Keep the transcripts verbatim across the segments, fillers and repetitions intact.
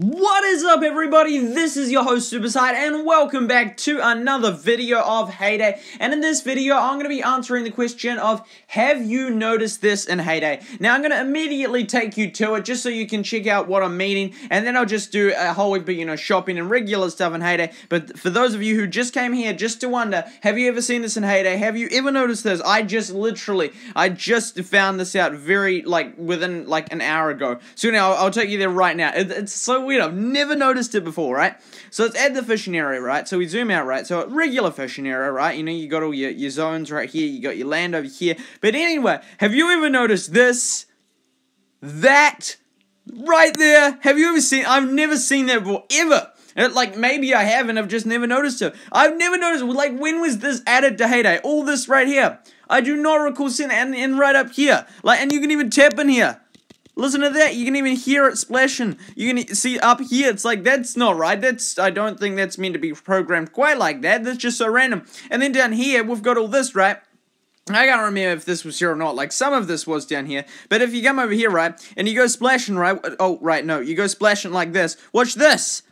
What is up, everybody? This is your host SuperSight, and welcome back to another video of Hay Day. And in this video, I'm going to be answering the question of, have you noticed this in Hay Day? Now, I'm going to immediately take you to it just so you can check out what I'm meaning, and then I'll just do a whole week, you know, shopping and regular stuff in Hay Day. But for those of you who just came here just to wonder, have you ever seen this in Hay Day? Have you ever noticed this? I just literally, I just found this out very, like, within, like, an hour ago. So, now, I'll, I'll take you there right now. It, it's so weird. I've never noticed it before, right? So it's at the fishing area, right? So we zoom out, right? So at regular fishing area, right? You know, you got all your, your zones right here. You got your land over here. But anyway, have you ever noticed this? That? Right there? Have you ever seen? I've never seen that before, ever. It, like, maybe I have, and I've just never noticed it. I've never noticed, like, when was this added to Hay Day? All this right here. I do not recall seeing that. And, and right up here. Like, and you can even tap in here. Listen to that, you can even hear it splashing. You can see up here, it's like, that's not right. That's, I don't think that's meant to be programmed quite like that. That's just so random. And then down here, we've got all this, right? I can't remember if this was here or not, like some of this was down here. But if you come over here, right, and you go splashing, right? Oh, right, no, you go splashing like this. Watch this.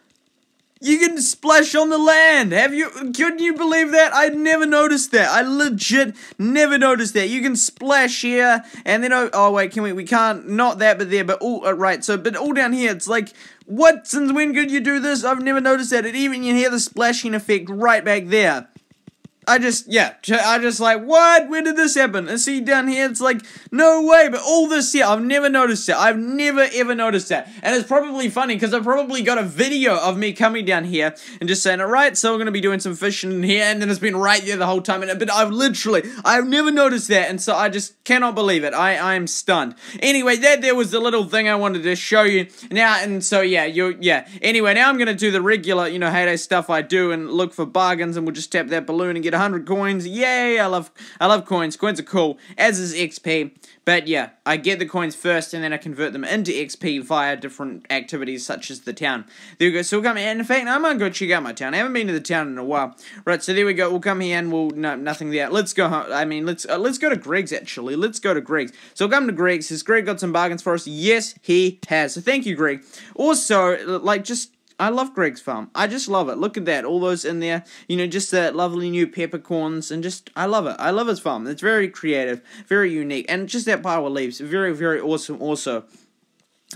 You can splash on the land. Have you? Couldn't you believe that? I never noticed that. I legit never noticed that. You can splash here, and then oh, oh wait, can we? We can't. Not that, but there. But all oh, right. So, but all down here, it's like, what? Since when could you do this? I've never noticed that. And even you hear the splashing effect right back there. I just, yeah, I just like, what? When did this happen? And see down here, it's like, no way, but all this here, I've never noticed it. I've never, ever noticed that. And it's probably funny, because I've probably got a video of me coming down here and just saying, all right, so we're going to be doing some fishing in here, and then it's been right there the whole time. And, but I've literally, I've never noticed that, and so I just cannot believe it. I, I am stunned. Anyway, that there was the little thing I wanted to show you. Now, and so, yeah, you, yeah. Anyway, now I'm going to do the regular, you know, Hay Day stuff I do, and look for bargains, and we'll just tap that balloon and get one hundred coins. Yay, I love I love coins. Coins are cool, as is X P. But yeah, I get the coins first, and then I convert them into X P via different activities, such as the town. There we go. So we'll come here, and in fact, I'm gonna go check out my town. I haven't been to the town in a while. Right, so there we go. We'll come here, and we'll, no, nothing there. Let's go home. I mean, let's, uh, let's go to Greg's, actually. Let's go to Greg's. So we'll come to Greg's. Has Greg got some bargains for us? Yes, he has. So thank you, Greg. Also, like, just, I love Greg's farm. I just love it. Look at that. All those in there. You know, just the lovely new peppercorns. And just, I love it. I love his farm. It's very creative. Very unique. And just that pile of leaves. Very, very awesome also.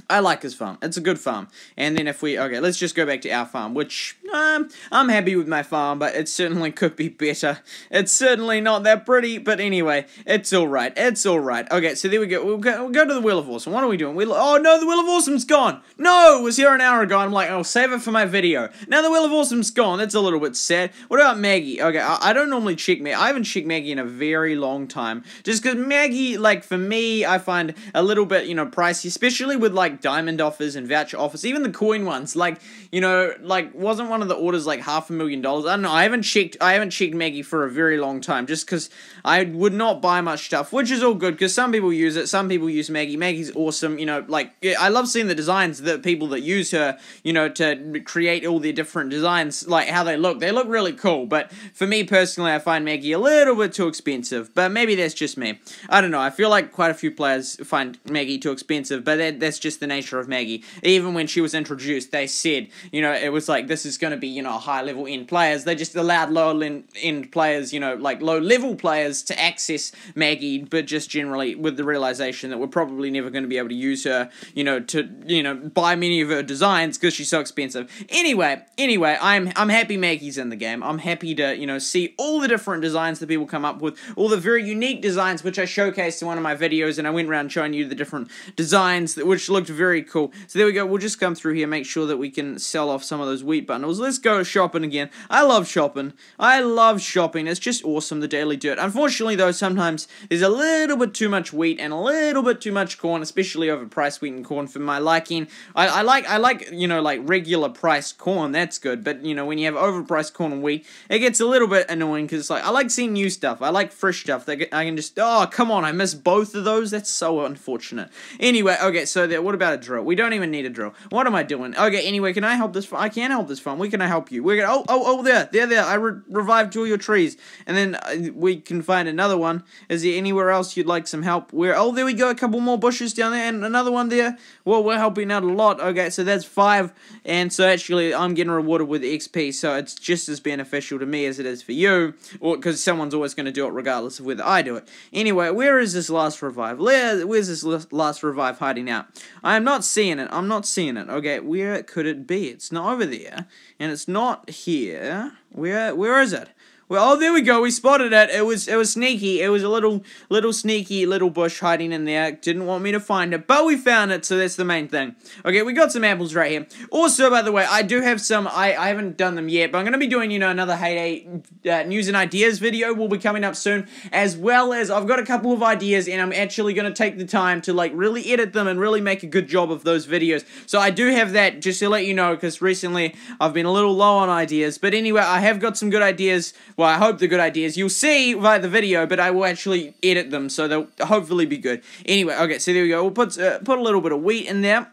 I like his farm. It's a good farm. And then if we, okay, let's just go back to our farm, which, um, I'm happy with my farm, but it certainly could be better. It's certainly not that pretty, but anyway, it's alright. It's alright. Okay, so there we go. We'll go, we'll go to the Wheel of Awesome. What are we doing? We'll, oh no, the Wheel of Awesome's gone! No, it was here an hour ago. I'm like, I'll save it for my video. Now the Wheel of Awesome's gone. That's a little bit sad. What about Maggie? Okay, I, I don't normally check Maggie. I haven't checked Maggie in a very long time. Just because Maggie, like, for me, I find a little bit, you know, pricey, especially with, like, like diamond offers and voucher offers, even the coin ones, like, you know, like, wasn't one of the orders like half a million dollars? I don't know, I haven't checked, I haven't checked Maggie for a very long time, just because I would not buy much stuff, which is all good, because some people use it, some people use Maggie, Maggie's awesome, you know, like, I love seeing the designs that people that use her, you know, to create all their different designs, like, how they look, they look really cool, but for me personally, I find Maggie a little bit too expensive, but maybe that's just me, I don't know, I feel like quite a few players find Maggie too expensive, but that, that's just the nature of Maggie. Even when she was introduced, they said, you know, it was like, this is going to be, you know, high level end players. They just allowed low end players, you know, like low level players to access Maggie, but just generally with the realization that we're probably never going to be able to use her, you know, to, you know, buy many of her designs because she's so expensive. Anyway, anyway, I'm I'm happy Maggie's in the game. I'm happy to, you know, see all the different designs that people come up with, all the very unique designs which I showcased in one of my videos, and I went around showing you the different designs that, which look very cool. So there we go. We'll just come through here, make sure that we can sell off some of those wheat bundles. Let's go shopping again. I love shopping. I love shopping. It's just awesome, the daily dirt. Unfortunately, though, sometimes there's a little bit too much wheat and a little bit too much corn, especially overpriced wheat and corn for my liking. I, I like, I like, you know, like regular priced corn. That's good. But, you know, when you have overpriced corn and wheat, it gets a little bit annoying because it's like, I like seeing new stuff. I like fresh stuff. I can just, oh, come on. I missed both of those. That's so unfortunate. Anyway, okay, so there, What about a drill? We don't even need a drill. What am I doing? Okay, anyway, can I help this farm? I can't help this farm. Where can I help you? We're gonna, oh, oh, oh, there, there, there. I re revived all your trees. And then uh, we can find another one. Is there anywhere else you'd like some help? Where? Oh, there we go. A couple more bushes down there and another one there. Well, we're helping out a lot. Okay, so that's five. And so actually, I'm getting rewarded with X P. So it's just as beneficial to me as it is for you. Or because someone's always going to do it regardless of whether I do it. Anyway, where is this last revive? Where, where's this last revive hiding out? I am not seeing it. I'm not seeing it. Okay, where could it be? It's not over there, and it's not here. Where where is it? Well, oh, there we go. We spotted it. It was it was sneaky. It was a little little sneaky little bush hiding in there. Didn't want me to find it, but we found it. So that's the main thing. Okay, we got some apples right here. Also, by the way, I do have some. I I haven't done them yet, but I'm gonna be doing you know another Hay Day uh, news and ideas video will be coming up soon, as well as I've got a couple of ideas, and I'm actually gonna take the time to like really edit them and really make a good job of those videos. So I do have that just to let you know, because recently I've been a little low on ideas. But anyway, I have got some good ideas. Well, I hope they're good ideas. You'll see via the video, but I will actually edit them, so they'll hopefully be good. Anyway, okay, so there we go. We'll put, uh, put a little bit of wheat in there.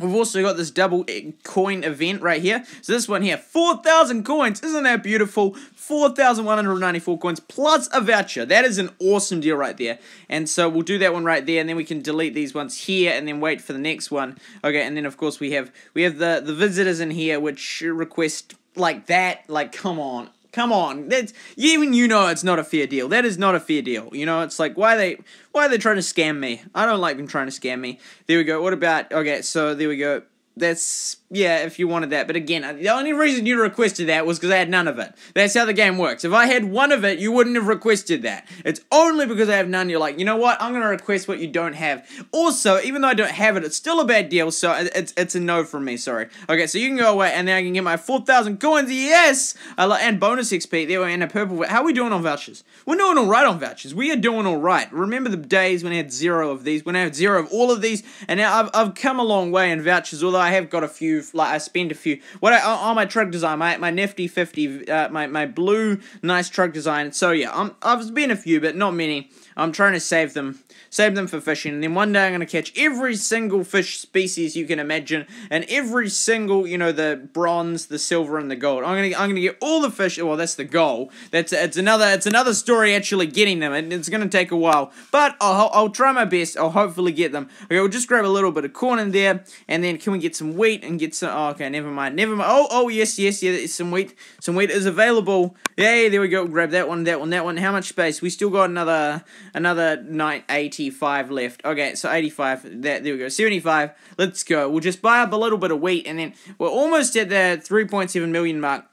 We've also got this double coin event right here. So this one here, four thousand coins. Isn't that beautiful? four thousand one hundred ninety-four coins plus a voucher. That is an awesome deal right there. And so we'll do that one right there, and then we can delete these ones here and then wait for the next one. Okay, and then of course we have we have the, the visitors in here, which request like that. Like, come on. Come on, that's, even you know it's not a fair deal. That is not a fair deal. You know, it's like, why are they, why are they trying to scam me? I don't like them trying to scam me. There we go. What about, okay, so there we go. That's, yeah, if you wanted that. But again, the only reason you requested that was because I had none of it. That's how the game works. If I had one of it, you wouldn't have requested that. It's only because I have none, you're like, you know what, I'm going to request what you don't have. Also, even though I don't have it, it's still a bad deal, so it's it's a no from me, sorry. Okay, so you can go away, and now I can get my four thousand coins, yes! I like, and bonus X P, there, and a purple. How are we doing on vouchers? We're doing alright on vouchers. We are doing alright. Remember the days when I had zero of these, when I had zero of all of these, and now I've, I've come a long way in vouchers, although I have got a few, like I spend a few, what I, on my truck design, my, my nifty fifty, uh, my, my blue nice truck design, so yeah, I'm, I've spent a few, but not many. I'm trying to save them, save them for fishing, and then one day I'm going to catch every single fish species you can imagine, and every single, you know, the bronze, the silver, and the gold. I'm going to, I'm going to get all the fish, well, that's the goal, that's, it's another, it's another story actually getting them, and it's going to take a while, but I'll, I'll try my best, I'll hopefully get them. Okay, we'll just grab a little bit of corn in there, and then can we get some wheat, and get some, oh, okay, never mind, never mind, oh, oh, yes, yes, yeah, some wheat, some wheat is available, yay, there we go, grab that one, that one, that one, how much space, we still got another, Another nine eighty-five left. Okay, so eighty-five. That, there we go. seventy-five. Let's go. We'll just buy up a little bit of wheat, and then we're almost at the three point seven million mark.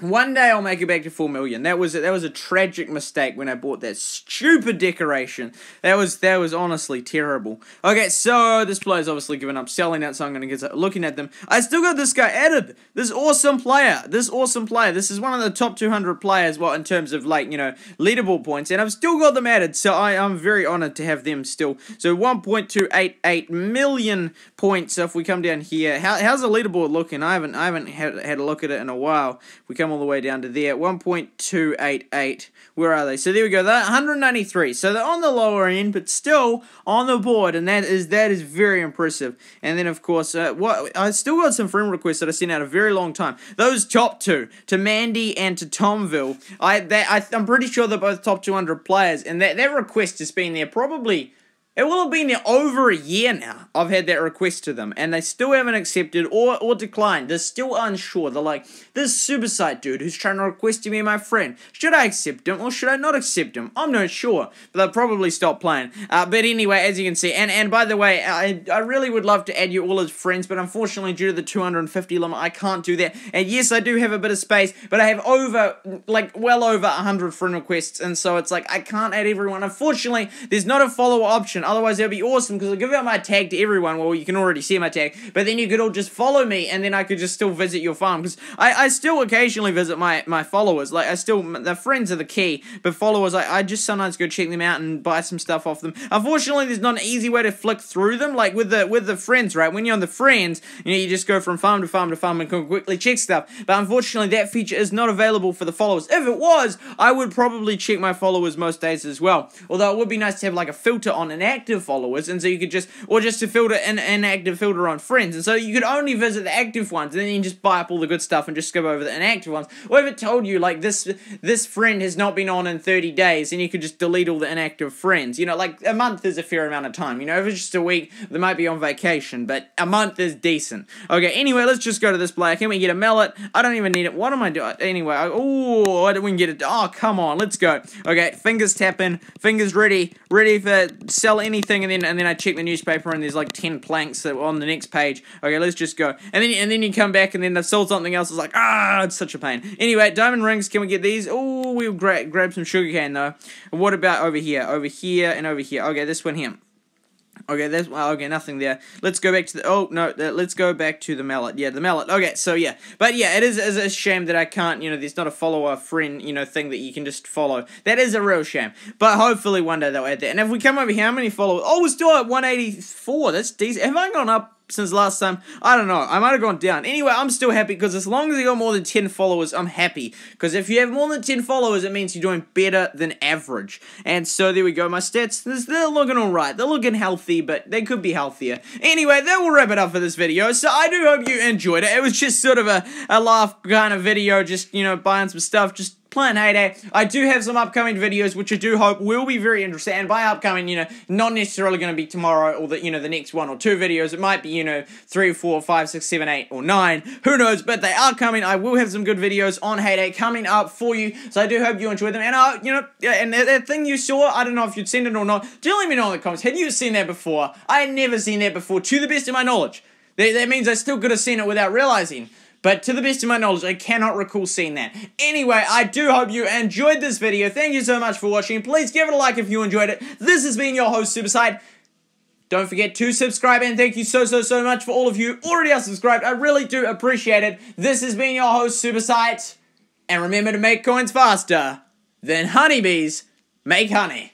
One day I'll make it back to four million. That was a, that was a tragic mistake when I bought that stupid decoration. That was that was honestly terrible. Okay, so this player's obviously given up selling it, so I'm going to get looking at them. I still got this guy added. This awesome player. This awesome player. This is one of the top two hundred players, well, in terms of, like, you know, leaderboard points, and I've still got them added, so I, I'm very honored to have them still. So one point two eight eight million points. So if we come down here, how, how's the leaderboard looking? I haven't I haven't had, had a look at it in a while. We all the way down to there, one point two eight eight, where are they? So there we go, they're one hundred ninety-three, so they're on the lower end, but still on the board, and that is that is very impressive. And then of course, uh, what I still got some friend requests that I sent out a very long time, those top two, to Mandy and to Tomville, I, they, I, I'm pretty sure they're both top two hundred players, and that, that request has been there probably, it will have been there over a year now. I've had that request to them, and they still haven't accepted or, or declined. They're still unsure. They're like, this SuperSight dude who's trying to request to be my friend, should I accept him or should I not accept him? I'm not sure, but they'll probably stop playing. Uh, but anyway, as you can see, and, and by the way, I, I really would love to add you all as friends, but unfortunately due to the two hundred fifty limit, I can't do that. And yes, I do have a bit of space, but I have over, like, well over one hundred friend requests, and so it's like, I can't add everyone. Unfortunately, there's not a follow option. Otherwise, that'd be awesome, because I'll give out my tag to everyone. Well, you can already see my tag, but then you could all just follow me, and then I could just still visit your farm, because I, I still occasionally visit my, my followers. Like, I still, the friends are the key, but followers, I, I just sometimes go check them out and buy some stuff off them. Unfortunately, there's not an easy way to flick through them, like with the with the friends, right? When you're on the friends, you know, you just go from farm to farm to farm and can quickly check stuff, but unfortunately, that feature is not available for the followers. If it was, I would probably check my followers most days as well, although it would be nice to have, like, a filter on an app, active followers, and so you could just, or just to filter an inactive filter on friends, and so you could only visit the active ones, and then you just buy up all the good stuff and just skip over the inactive ones. Or if it told you, like, this this friend has not been on in thirty days, and you could just delete all the inactive friends. You know, like, a month is a fair amount of time. You know, if it's just a week, they might be on vacation, but a month is decent. Okay, anyway, let's just go to this player. Can we get a mallet? I don't even need it. What am I doing? Anyway, oh, we can get it. Oh, come on, let's go. Okay, fingers tapping, fingers ready, ready for sell anything, and then and then I check the newspaper, and there's like ten planks that were on the next page. Okay, let's just go. And then and then you come back, and then they've sold something else. It's like, ah, it's such a pain. Anyway, diamond rings. Can we get these? Oh, we'll gra grab some sugarcane though. What about over here, over here, and over here? Okay, this one here. Okay, there's, well, okay, nothing there. Let's go back to the, oh, no, the, let's go back to the mallet. Yeah, the mallet. Okay, so, yeah. But, yeah, it is, is a shame that I can't, you know, there's not a follower friend, you know, thing that you can just follow. That is a real shame. But hopefully one day they'll add that. And if we come over here, how many followers? Oh, we're still at one eighty-four. That's decent. Have I gone up since last time? I don't know. I might have gone down. Anyway, I'm still happy, because as long as you got more than ten followers, I'm happy. Because if you have more than ten followers, it means you're doing better than average. And so there we go. My stats, they're looking alright. They're looking healthy, but they could be healthier. Anyway, that will wrap it up for this video. So I do hope you enjoyed it. It was just sort of a, a laugh kind of video. Just, you know, buying some stuff. Just playing Hay Day. I do have some upcoming videos which I do hope will be very interesting, and by upcoming, you know, not necessarily going to be tomorrow or the, you know, the next one or two videos. It might be, you know, three, four, five, six, seven, eight, or nine. Who knows? But they are coming. I will have some good videos on Hay Day coming up for you, so I do hope you enjoy them. And I, you know, and that, that thing you saw, I don't know if you'd seen it or not. Do let me know in the comments. Had you seen that before? I had never seen that before, to the best of my knowledge. That, that means I still could have seen it without realizing. But to the best of my knowledge, I cannot recall seeing that. Anyway, I do hope you enjoyed this video. Thank you so much for watching. Please give it a like if you enjoyed it. This has been your host, SuperSight. Don't forget to subscribe, and thank you so, so, so much for all of you already are subscribed. I really do appreciate it. This has been your host, SuperSight. And remember to make coins faster than honeybees make honey.